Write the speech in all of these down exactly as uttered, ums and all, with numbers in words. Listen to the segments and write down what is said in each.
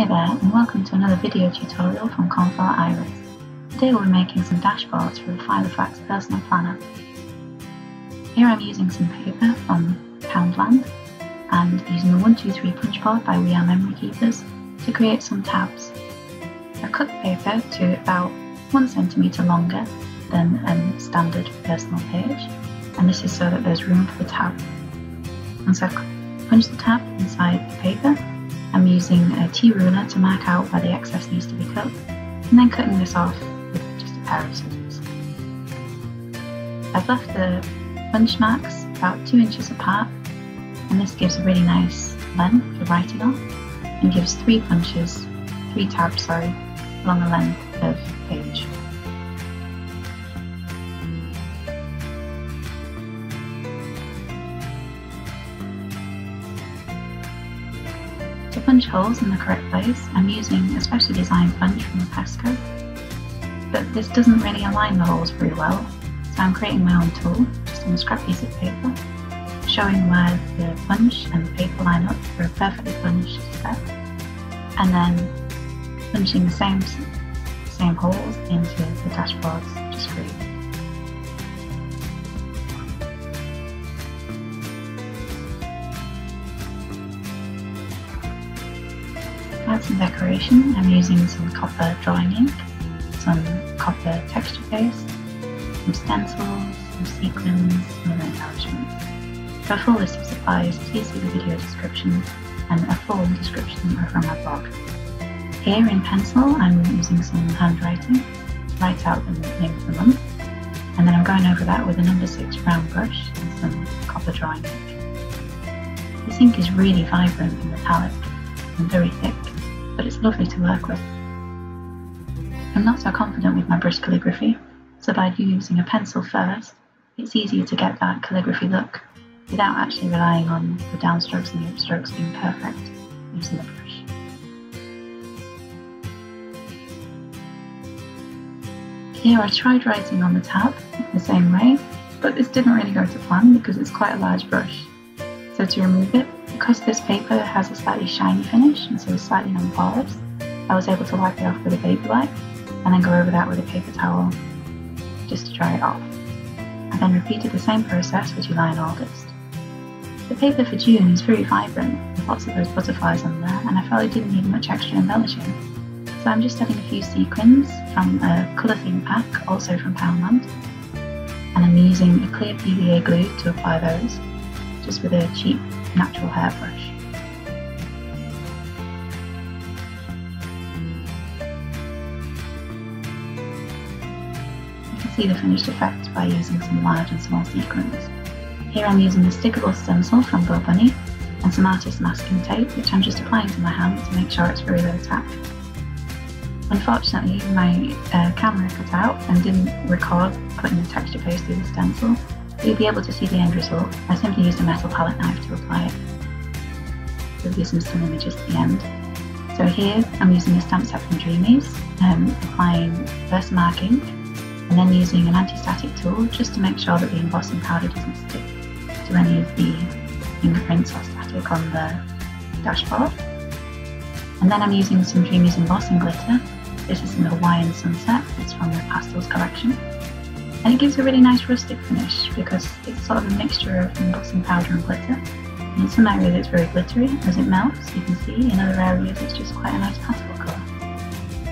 Hi there and welcome to another video tutorial from Cornflower Iris. Today we'll be making some dashboards for the Filofax Personal Planner. Here I'm using some paper from Poundland and using the one two three punch board by We Are Memory Keepers to create some tabs. I cut the paper to about one centimetre longer than a standard personal page, and this is so that there's room for the tab. And so I punch the tab inside the paper. I'm using a T-ruler to mark out where the excess needs to be cut, and then cutting this off with just a pair of scissors. I've left the punch marks about two inches apart, and this gives a really nice length for writing on, and gives three punches, three tabs sorry, along the length of the page. To punch holes in the correct place, I'm using a specially designed punch from Rapesco, but this doesn't really align the holes very well, so I'm creating my own tool, just on a scrap piece of paper, showing where the punch and the paper line up for a perfectly punched step, and then punching the same, same holes into the dashboards just for you. To add some decoration, I'm using some copper drawing ink, some copper texture paste, some stencils, some sequins, some embellishments. For a full list of supplies, please see the video description and a full description over on my blog. Here in pencil, I'm using some handwriting to write out the name of the month, and then I'm going over that with a number six round brush and some copper drawing ink. This ink is really vibrant and metallic and very thick, but it's lovely to work with. I'm not so confident with my brush calligraphy, so by using a pencil first, it's easier to get that calligraphy look without actually relying on the downstrokes and the upstrokes being perfect using the brush. Here I tried writing on the tab in the same way, but this didn't really go to plan because it's quite a large brush. So to remove it, because this paper has a slightly shiny finish and so is slightly unpolished, I was able to wipe it off with a baby wipe and then go over that with a paper towel just to dry it off. I then repeated the same process for July and August. The paper for June is very vibrant with lots of those butterflies on there, and I felt it didn't need much extra embellishing. So I'm just adding a few sequins from a colour theme pack, also from Poundland, and I'm using a clear P V A glue to apply those, just with a cheap natural hairbrush. You can see the finished effect by using some large and small sequins. Here I'm using a stickable stencil from BoBunny and some artist masking tape, which I'm just applying to my hand to make sure it's very low tack. Unfortunately, my uh, camera cut out and didn't record putting the texture paste through the stencil. You'll be able to see the end result. I simply used a metal palette knife to apply it. There'll be some still images at the end. So here I'm using a stamp set from Dreamies, um, applying VersaMark ink, and then using an anti-static tool just to make sure that the embossing powder doesn't stick to any of the fingerprints or static on the dashboard. And then I'm using some Dreamies embossing glitter. This is in the Hawaiian Sunset, it's from the Pastels collection. And it gives a really nice rustic finish because it's sort of a mixture of embossing powder and glitter. And in some areas it's very glittery as it melts, you can see. In other areas it's just quite a nice pastel colour,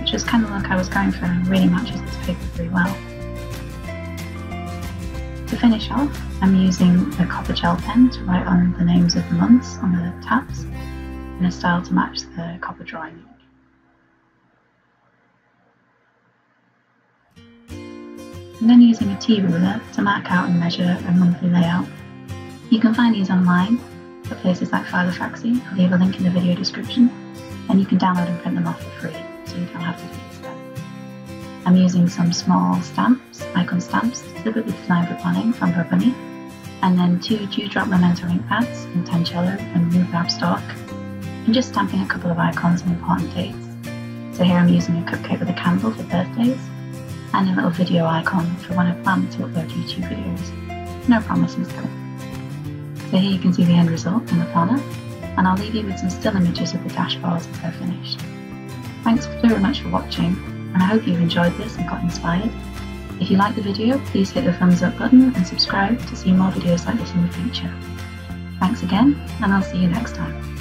which is kind of the look I was going for and really matches this paper very well. To finish off, I'm using a copper gel pen to write on the names of the months on the tabs in a style to match the copper drawing. And then using a T-ruler to mark out and measure a monthly layout. You can find these online at places like Philofaxy. I'll leave a link in the video description, and you can download and print them off for free, so you don't have to do this step. I'm using some small stamps, icon stamps, deliberately designed for planning from ProBunny, and then two Dewdrop Memento ink pads from Tancello and New Pap Stock, and just stamping a couple of icons and important dates. So here I'm using a cupcake with a candle for birthdays, and a little video icon for when I plan to upload YouTube videos. No promises though. So here you can see the end result in the planner, and I'll leave you with some still images of the dashboards as they're finished. Thanks very much for watching, and I hope you've enjoyed this and got inspired. If you like the video, please hit the thumbs up button and subscribe to see more videos like this in the future. Thanks again, and I'll see you next time.